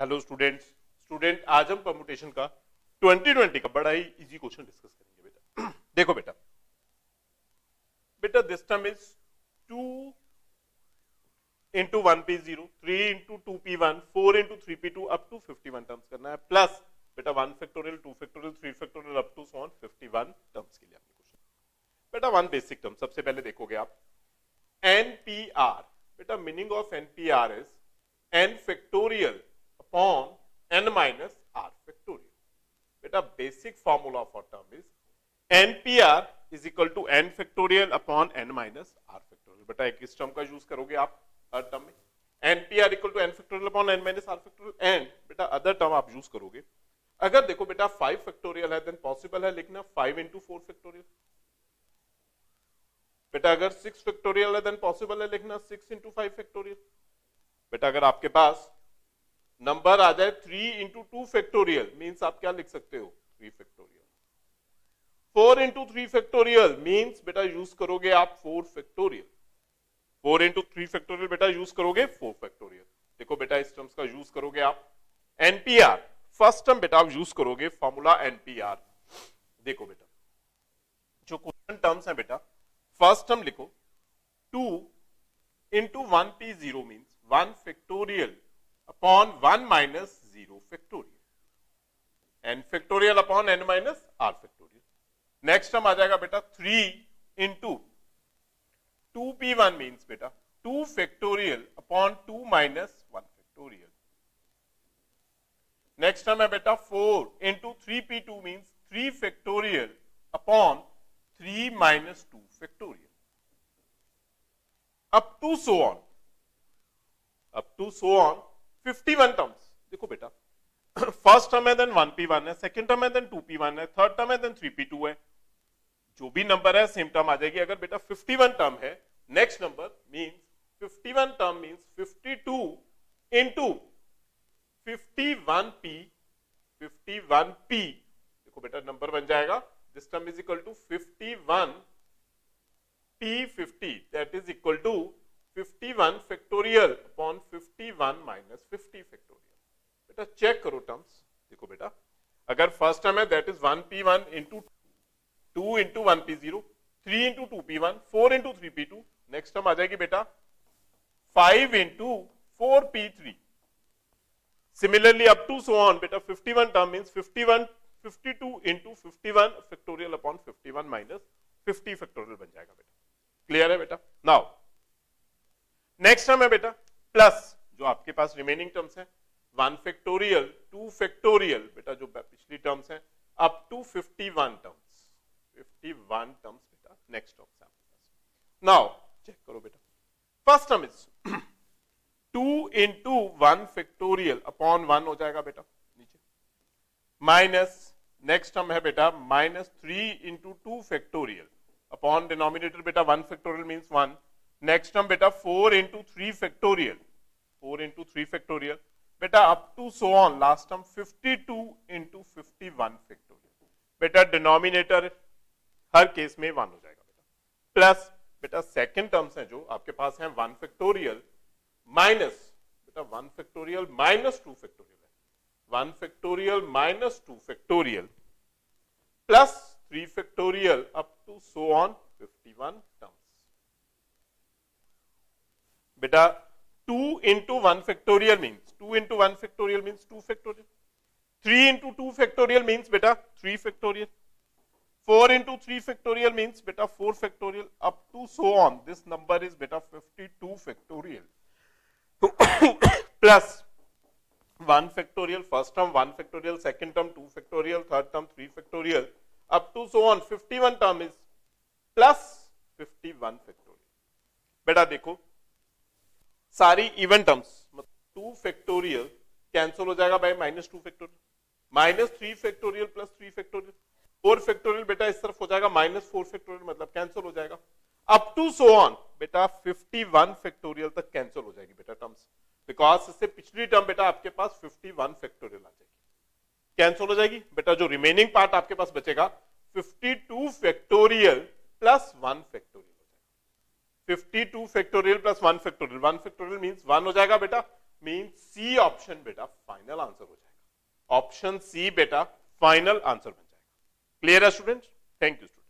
Hello student आज हम permutation का 2020 का बड़ा ही इजी क्वेश्चन डिस्कस करेंगे बेटा। देखो बेटा this term is 2 into 1p0, 3 into 2p1, 4 into 3p2 up to 51 terms करना है, प्लस बेटा 1 factorial, 2 factorial, 3 factorial up to so on 51 terms के लिए हमने क्वेश्चन। बेटा वन बेसिक टर्म सबसे पहले देखोगे आप NPR। बेटा meaning of NPR is n factorial upon n minus r factorial। बेटा basic formula for term is NPR is equal to n factorial upon n minus r factorial। बेटा एक इस term का यूज करोगे आप हर टर्म में, NPR equal to n factorial upon n minus r factorial, and बेटा अदर टर्म आप यूज करोगे। अगर देखो बेटा 5 फैक्टोरियल है देन पॉसिबल है लिखना 5 into 4 फैक्टोरियल। बेटा अगर 6 फैक्टोरियल है देन पॉसिबल है लिखना 6 into 5 फैक्टोरियल। बेटा अगर आपके पास नंबर आ जाए 3 into 2 फैक्टोरियल मीन्स आप क्या लिख सकते हो 3 फैक्टोरियल। 4 into 3 फैक्टोरियल मीन्स बेटा यूज करोगे आप 4 फैक्टोरियल। 4 into 3 फैक्टोरियल बेटा यूज करोगे 4 फैक्टोरियल। देखो बेटा इस टर्म्स का यूज करोगे आप NPR। फर्स्ट टर्म बेटा आप यूज करोगे फॉर्मूला NPR। देखो बेटा जो क्वेश्चन टर्म्स है बेटा फर्स्ट टर्म लिखो 2 into 1p0 means 1 factorial upon 1 minus 0 factorial, n factorial upon n minus r factorial। Next term आ जाएगा बेटा 3 into 2p1 मीन्स बेटा 2 factorial upon 2 minus 1 factorial। Next term है बेटा 4 into 3p2 means 3 factorial upon 3 minus 2 factorial up to so on 51 terms. देखो बेटा first term है then 1p1 है, सेकंड टर्म है देन 2p1 है, थर्ड टर्म है देन 3p2 है। जो भी नंबर है सेम टर्म आ जाएगी। अगर बेटा 51 टर्म है next number means 51 term means 52 into 51p। देखो बेटा नंबर बन जाएगा this term is equal to 51p50 that is equal to 51 factorial upon 51 minus 50 factorial। बेटा चेक करो टर्म्स। देखो बेटा अगर फर्स्ट टर्म है that is 1p1 into 2 into 1p0, 3 into 2p1, 4 into 3p2। Next term आ जाएगी बेटा 5 into 4p3। Similarly up to so on बेटा 51 term means 52 into 51 factorial upon 51 minus 50 factorial बन जाएगा बेटा। क्लियर है बेटा। नाउ नेक्स्ट टर्म है बेटा प्लस जो आपके पास रिमेनिंग टर्म्स हैं 1 फैक्टोरियल, 2 फैक्टोरियल, बेटा जो पिछली टर्म्स हैं अप टू 51 टर्म्स बेटा नेक्स्ट टर्म्स हैं आपके पास। नाउ चेक करो बेटा first term is 2 into 1 factorial upon 1 हो जाएगा बेटा नीचे, माइनस नेक्स्ट टर्म है बेटा minus 3 into 2 factorial upon denominator बेटा 1 factorial मीन्स 1। नेक्स्ट टर्म बेटा 4 into 3 factorial, 4 into 3 factorial, बेटा up to so on last term 52 into 51 factorial। बेटा डिनोमिनेटर हर केस में 1 हो जाएगा बेटा। प्लस बेटा सेकंड टर्म्स हैं जो आपके पास हैं 1 factorial माइनस बेटा 1 factorial माइनस 2 factorial है, 1 factorial minus 2 factorial plus 3 factorial up to so on 51 terms. बेटा 2 into 1 factorial means 2 into 1 factorial means 2 factorial, 3 into 2 factorial means बेटा 3 factorial, 4 into 3 factorial means बेटा 4 factorial up to so on this number is बेटा 52 factorial plus 1 factorial first term, 1 factorial second term, 2 factorial third term, 3 factorial up to so on 51 term is plus 51 factorial। बेटा देखो सारी even terms मतलब 2 factorial cancel हो जाएगा by -2 factorial, -3 factorial plus 3 factorial, 4 factorial बेटा इस तरफ हो जाएगा -4 फैक्टोरियल मतलब कैंसिल हो जाएगा। अप टू सो ऑन बेटा 51 फैक्टोरियल तक कैंसिल हो जाएगी बेटा टर्म्स, बिकॉज इससे पिछली टर्म बेटा आपके पास 51 फैक्टोरियल आ जाएगी, कैंसिल हो जाएगी। बेटा जो रिमेनिंग पार्ट आपके पास बचेगा 52 factorial plus 1 factorial, 52 factorial plus 1 factorial, 1 factorial means 1 हो जाएगा बेटा मींस सी ऑप्शन बेटा फाइनल आंसर हो जाएगा। ऑप्शन सी बेटा फाइनल आंसर बन जाएगा। क्लियर है स्टूडेंट? Thank you student.